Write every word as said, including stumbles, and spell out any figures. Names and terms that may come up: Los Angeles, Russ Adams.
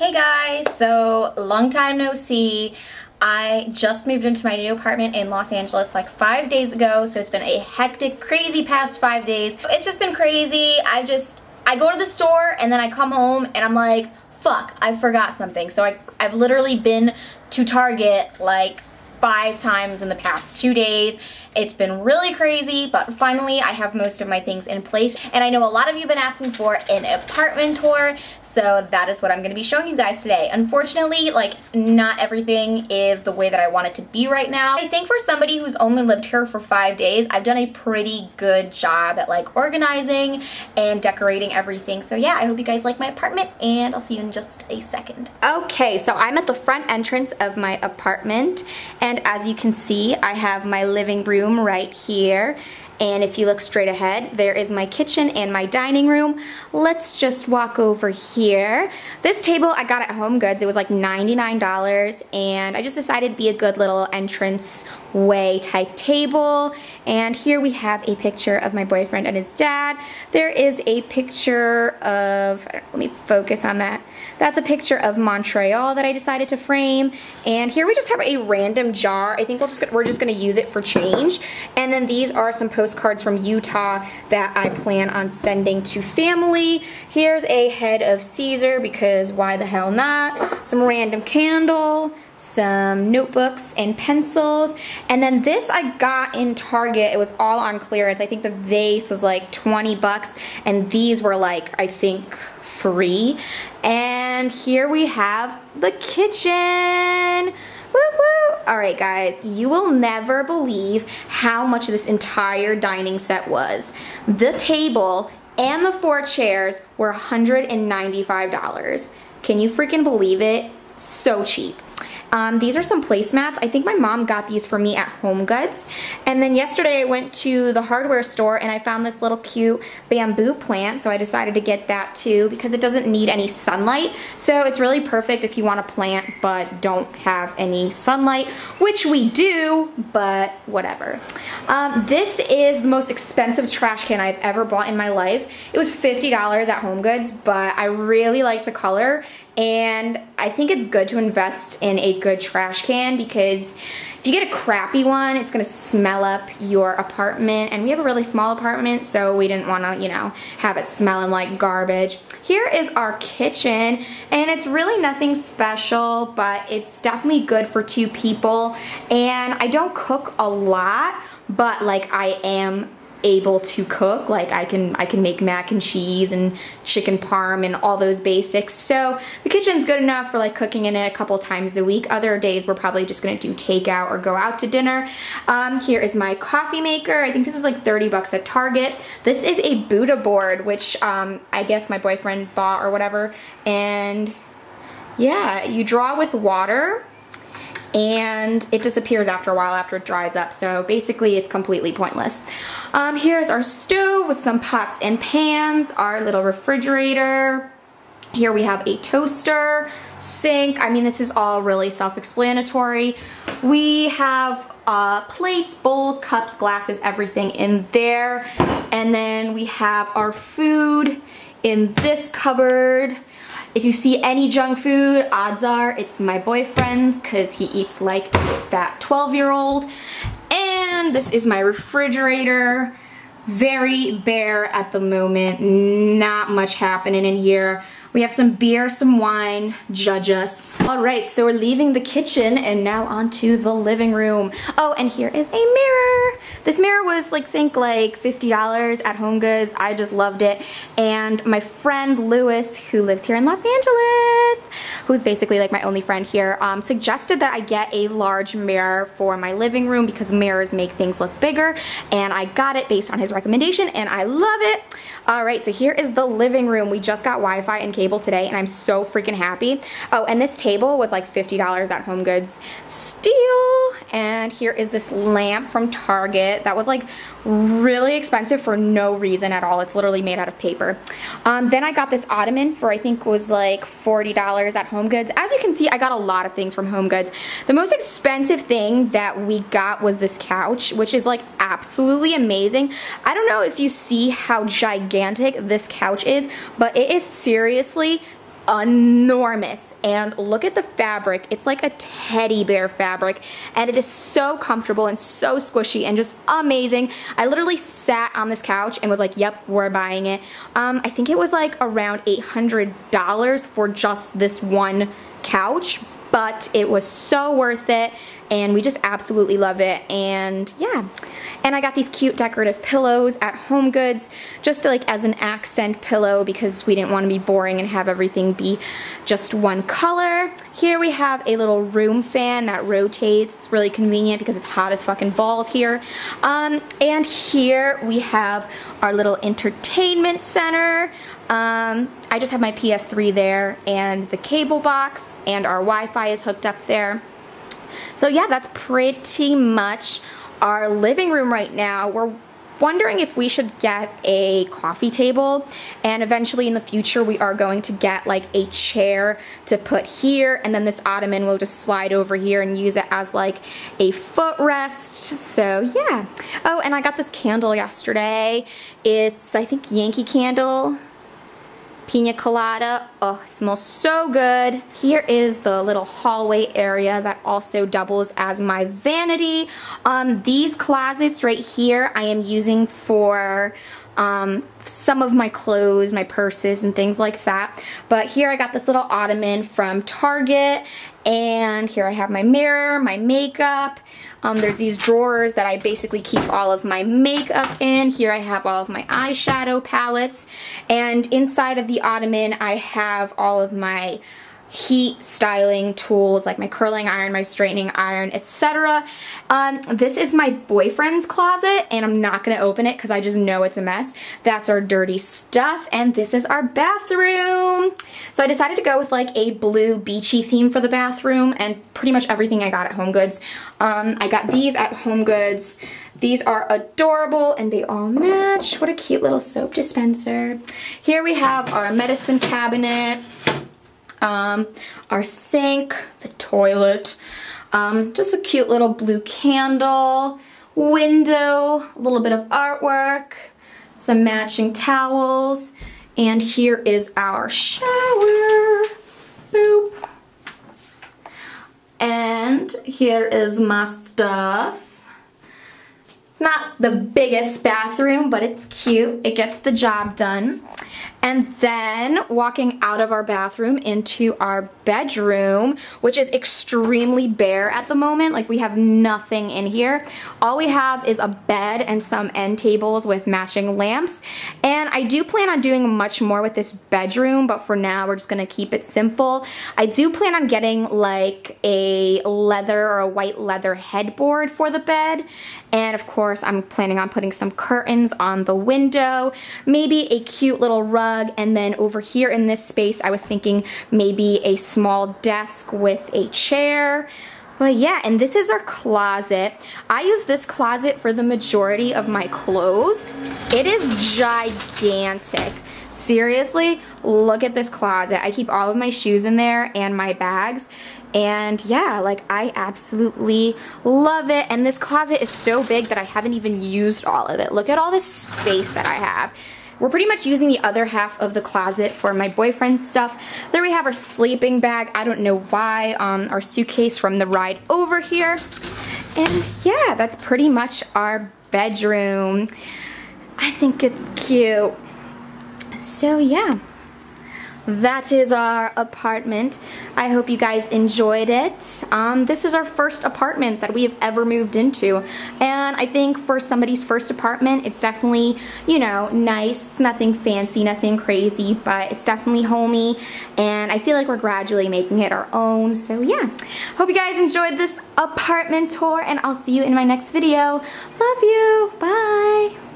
Hey guys, so long time no see. I just moved into my new apartment in Los Angeles like five days ago, so it's been a hectic, crazy past five days. It's just been crazy. I just, I go to the store and then I come home and I'm like, fuck, I forgot something. So I, I've literally been to Target like five times in the past two days. It's been really crazy, but finally I have most of my things in place. And I know a lot of you have been asking for an apartment tour, so that is what I'm going to be showing you guys today. Unfortunately, like, not everything is the way that I want it to be right now. I think for somebody who's only lived here for five days, I've done a pretty good job at like organizing and decorating everything. So yeah, I hope you guys like my apartment and I'll see you in just a second. Okay, so I'm at the front entrance of my apartment. And as you can see, I have my living room right here. And if you look straight ahead, there is my kitchen and my dining room. Let's just walk over here. This table I got at Home Goods. It was like ninety-nine dollars, and I just decided it'd be a good little entrance way type table. And here we have a picture of my boyfriend and his dad. There is a picture of, I don't, let me focus on that. That's a picture of Montreal that I decided to frame. And here we just have a random jar. I think we'll just, we're just gonna use it for change. And then these are some posts cards from Utah that I plan on sending to family. Here's a head of Caesar, because why the hell not? Some random candle, some notebooks and pencils, and then this I got in Target. It was all on clearance. I think the vase was like twenty bucks, and these were like, I think, free. And here we have the kitchen. Woo woo! Alright guys, you will never believe how much this entire dining set was. The table and the four chairs were one hundred ninety-five dollars. Can you freaking believe it? So cheap. Um, these are some placemats. I think my mom got these for me at Home Goods. And then yesterday I went to the hardware store and I found this little cute bamboo plant, so I decided to get that too because it doesn't need any sunlight. So it's really perfect if you want to plant but don't have any sunlight, which we do, but whatever. Um, this is the most expensive trash can I've ever bought in my life. It was fifty dollars at Home Goods, but I really like the color. And I think it's good to invest in a good trash can, because if you get a crappy one, it's gonna smell up your apartment. And we have a really small apartment, so we didn't wanna, you know, have it smelling like garbage. Here is our kitchen, and it's really nothing special, but it's definitely good for two people. And I don't cook a lot, but like I am able to cook. Like I can I can make mac and cheese and chicken parm and all those basics. So the kitchen's good enough for like cooking in it a couple times a week. Other days we're probably just gonna do takeout or go out to dinner. Um, here is my coffee maker. I think this was like thirty bucks at Target. This is a Buddha board, which um, I guess my boyfriend bought or whatever. And yeah, you draw with water and it disappears after a while after it dries up, so basically it's completely pointless. Um, here's our stove with some pots and pans, our little refrigerator. Here we have a toaster, sink. I mean, this is all really self-explanatory. We have uh, plates, bowls, cups, glasses, everything in there. And then we have our food in this cupboard. If you see any junk food, odds are it's my boyfriend's, because he eats like that twelve year old. And this is my refrigerator. Very bare at the moment, not much happening in here. We have some beer, some wine, judge us. All right, so we're leaving the kitchen and now onto the living room. Oh, and here is a mirror. This mirror was like, think like fifty dollars at Home Goods. I just loved it. And my friend Lewis, who lives here in Los Angeles, who's basically like my only friend here, um, suggested that I get a large mirror for my living room because mirrors make things look bigger. And I got it based on his recommendation, and I love it. All right, so here is the living room. We just got Wi-Fi and cable today, and I'm so freaking happy. Oh, and this table was like fifty dollars at Home Goods. Steal! And here is this lamp from Target that was like really expensive for no reason at all. It's literally made out of paper. Um, then I got this ottoman for, I think, was like forty dollars at Home Goods. As you can see, I got a lot of things from Home Goods. The most expensive thing that we got was this couch, which is like absolutely amazing. I don't know if you see how gigantic this couch is, but it is seriously enormous, and look at the fabric. It's like a teddy bear fabric, and it is so comfortable and so squishy and just amazing. I literally sat on this couch and was like, yep, we're buying it. Um, I think it was like around eight hundred dollars for just this one couch, but it was so worth it, and we just absolutely love it. And yeah, and I got these cute decorative pillows at HomeGoods, just to, like, as an accent pillow, because we didn't want to be boring and have everything be just one color. Here we have a little room fan that rotates. It's really convenient because it's hot as fucking balls here. Um, and here we have our little entertainment center. Um, I just have my P S three there, and the cable box, and our Wi-Fi is hooked up there. So yeah, that's pretty much our living room right now. We're wondering if we should get a coffee table, and eventually in the future we are going to get like a chair to put here, and then this ottoman will just slide over here and use it as like a footrest. So yeah. Oh, and I got this candle yesterday. It's, I think, Yankee Candle. Pina colada. Oh, it smells so good. Here is the little hallway area that also doubles as my vanity. Um, these closets right here I am using for um, some of my clothes, my purses, and things like that. But here I got this little ottoman from Target, and here I have my mirror, my makeup. Um, there's these drawers that I basically keep all of my makeup in. Here I have all of my eyeshadow palettes. And inside of the ottoman, I have all of my heat styling tools, like my curling iron, my straightening iron, et cetera. Um, this is my boyfriend's closet, and I'm not going to open it because I just know it's a mess. That's our dirty stuff, and this is our bathroom. So I decided to go with like a blue beachy theme for the bathroom, and pretty much everything I got at HomeGoods. Um, I got these at HomeGoods. These are adorable, and they all match. What a cute little soap dispenser. Here we have our medicine cabinet. Um, our sink, the toilet, um, just a cute little blue candle, window, a little bit of artwork, some matching towels, and here is our shower. Boop. And here is my stuff. Not the biggest bathroom, but it's cute. It gets the job done. And then walking out of our bathroom into our bedroom, which is extremely bare at the moment. Like, we have nothing in here. All we have is a bed and some end tables with matching lamps. And I do plan on doing much more with this bedroom, but for now we're just gonna keep it simple. I do plan on getting like a leather or a white leather headboard for the bed. And of course, I'm planning on putting some curtains on the window, maybe a cute little rug, and then over here in this space, I was thinking maybe a small desk with a chair. But yeah, and this is our closet. I use this closet for the majority of my clothes. It is gigantic. Seriously, look at this closet. I keep all of my shoes in there and my bags. And yeah, like, I absolutely love it. And this closet is so big that I haven't even used all of it. Look at all this space that I have. We're pretty much using the other half of the closet for my boyfriend's stuff. There we have our sleeping bag. I don't know why. Um, our suitcase from the ride over here. And yeah, that's pretty much our bedroom. I think it's cute. So yeah, that is our apartment. I hope you guys enjoyed it. Um, this is our first apartment that we have ever moved into, and I think for somebody's first apartment, it's definitely, you know, nice. It's nothing fancy, nothing crazy, but it's definitely homey, and I feel like we're gradually making it our own. So yeah, hope you guys enjoyed this apartment tour, and I'll see you in my next video. Love you, bye.